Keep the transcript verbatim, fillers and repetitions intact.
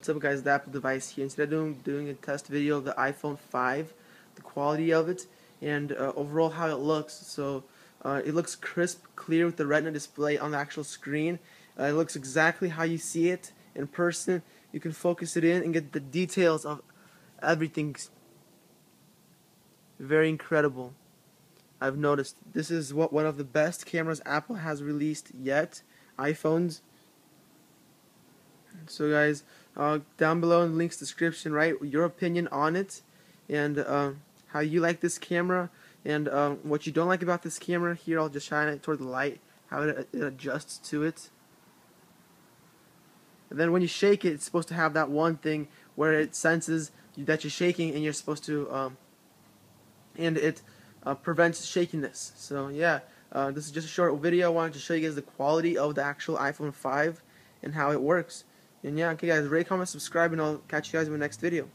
What's up guys, the Apple device here. Instead of doing, doing a test video of the iPhone five, the quality of it, and uh, overall how it looks. So uh, it looks crisp, clear with the retina display on the actual screen. Uh, it looks exactly how you see it in person. You can focus it in and get the details of everything. Very incredible. I've noticed this is what one of the best cameras Apple has released yet, iPhones. So guys, uh, down below in the link's description, write your opinion on it, and uh, how you like this camera, and uh, what you don't like about this camera. Here I'll just shine it toward the light, how it, it adjusts to it. And then when you shake it, it's supposed to have that one thing where it senses that you're shaking, and you're supposed to, um, and it uh, prevents shakiness. So yeah, uh, this is just a short video. I wanted to show you guys the quality of the actual iPhone five and how it works. And yeah, okay guys, rate, comment, subscribe, and I'll catch you guys in the next video.